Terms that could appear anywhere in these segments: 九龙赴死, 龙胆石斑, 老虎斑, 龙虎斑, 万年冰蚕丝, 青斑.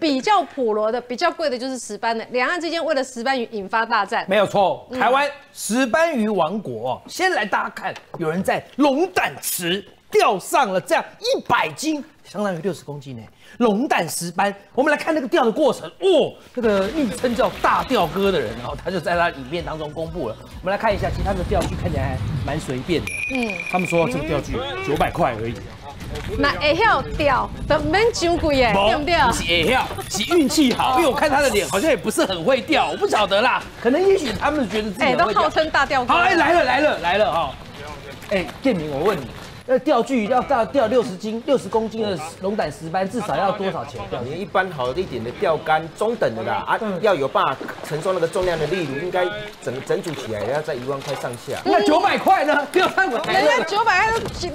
比较普罗的、比较贵的就是石斑了。两岸之间为了石斑鱼引发大战，没有错。台湾石斑鱼王国哦，先来大家看，有人在龙胆池钓上了这样100斤，相当于60公斤呢。龙胆石斑，我们来看那个钓的过程哦。那个昵称叫大钓哥的人哦，他就在他影片当中公布了。我们来看一下，其实他的钓具看起来还蛮随便的。他们说这个钓具900块而已。 那会晓钓，都免伤贵耶，对不对？不是会晓，是运气好。因为我看他的脸，好像也不是很会钓，我不晓得啦。可能也许他们觉得自己都号称大钓哥。好，来了哈！哎，建明，我问你，钓具要钓60公斤的龙胆石斑，至少要多少钱？你一般好一点的钓竿，中等的啦啊，要有办法承受那个重量的力度，应该整组起来要在1万块上下。那900块呢？不要看我，人家900。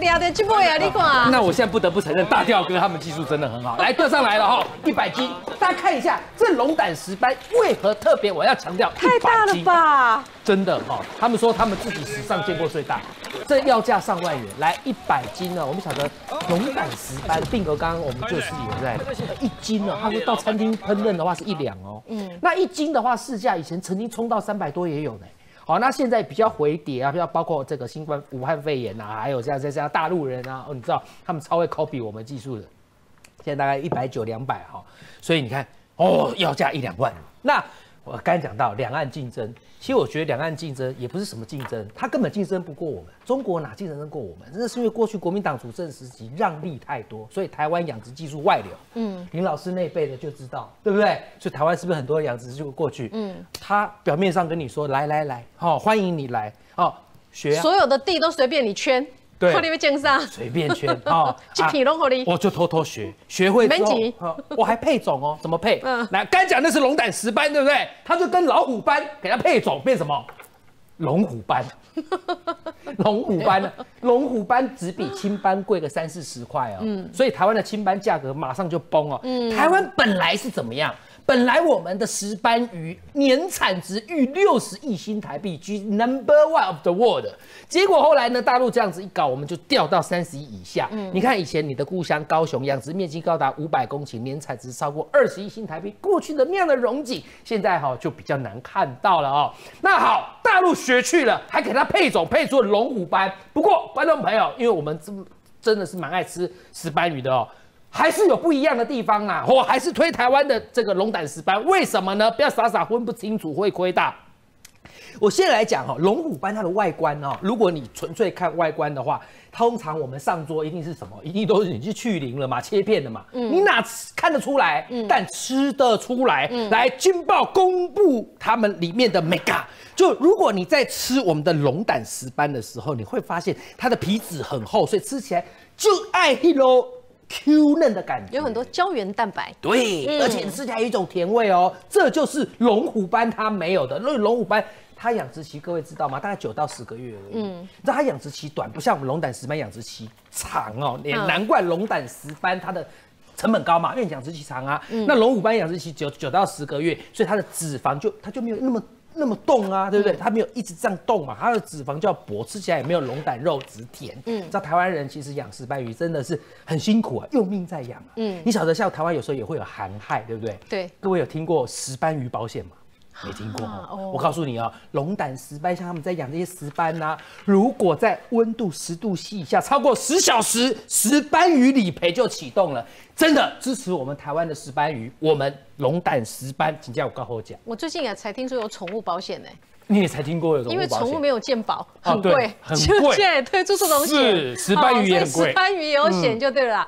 聊得这么呀，你讲。那我现在不得不承认，大钓哥他们技术真的很好。来，钓上来了哈，100斤。大家看一下，这龙胆石斑为何特别？我要强调，太大了吧？真的哈，他们说他们自己史上见过最大，这要价上万元。来，100斤呢？我们晓得龙胆石斑，定格刚刚我们就是有在1斤呢，他说到餐厅烹饪的话是1两哦。那1斤的话，市价以前曾经冲到300多也有呢。 好，那现在比较回跌啊，包括这个新冠武汉肺炎啊，还有像大陆人啊，哦，你知道他们超会 copy 我们技术的，现在大概190、200哈，所以你看哦，要价1、2万。那我刚才讲到两岸竞争，其实我觉得两岸竞争也不是什么竞争，它根本竞争不过我们。中国哪竞争得过我们？真的是因为过去国民党主政时期让利太多，所以台湾养殖技术外流。林老师那辈的就知道，对不对？所以台湾是不是很多养殖就过去？他表面上跟你说来，好、哦、欢迎你来，哦，学、啊、所有的地都随便你圈。 对，你要建商随便圈啊，一片拢给你，我就偷学，学会之后，我还配种哦，怎么配？来，刚讲那是龙胆石斑，对不对？它就跟老虎斑给它配种，变什么？龙虎斑，龙虎斑只比青斑贵个30、40块哦，所以台湾的青斑价格马上就崩哦。台湾本来是怎么样？ 本来我们的石斑鱼年产值逾60亿新台币，居 No.1 of the world。结果后来呢，大陆这样子一搞，我们就掉到30亿以下。你看以前你的故乡高雄，养殖面积高达500公顷，年产值超过20亿新台币，过去的那样的荣景，现在哈就比较难看到了哦。那好，大陆学去了，还给它配种，配出了龙虎斑。不过观众朋友，因为我们真的是蛮爱吃石斑鱼的哦。 还是有不一样的地方啊！我还是推台湾的这个龙胆石斑，为什么呢？不要傻分不清楚，会亏大。我现在来讲哦，龙虎斑它的外观哦，如果你纯粹看外观的话，通常我们上桌一定是什么？一定都是你去去鳞了嘛，切片了嘛，你哪看得出来？但吃得出来。来，军报公布他们里面的 mega。 就如果你在吃我们的龙胆石斑的时候，你会发现它的皮质很厚，所以吃起来就爱黑喽。 Q 嫩的感觉，有很多胶原蛋白，对，而且吃起来有一种甜味哦，这就是龙虎斑它没有的。因为龙虎斑它养殖期各位知道吗？大概9到10个月而已。你知道它养殖期短，不像我们龙胆石斑养殖期长哦，也难怪龙胆石斑它的成本高嘛，因为养殖期长啊。那龙虎斑养殖期9到10个月，所以它的脂肪它就没有那么动啊，对不对？它没有一直这样动嘛，它的脂肪较薄，吃起来也没有龙胆肉质甜。知道台湾人其实养石斑鱼真的是很辛苦啊，用命在养啊。你晓得像台湾有时候也会有寒害，对不对？对。各位有听过石斑鱼保险吗？没听过。我告诉你啊，龙胆石斑像他们在养这些石斑呐，如果在温度10度C以下超过10小时，石斑鱼理赔就启动了。 真的支持我们台湾的石斑鱼，我们龙胆石斑，请叫我高厚讲。我最近也才听说有宠物保险呢、欸，你也才听过有宠物保险？因为宠物没有健保，很贵，很贵，现在也推出这种险，是石斑鱼也很贵，石斑鱼有险就对了啦。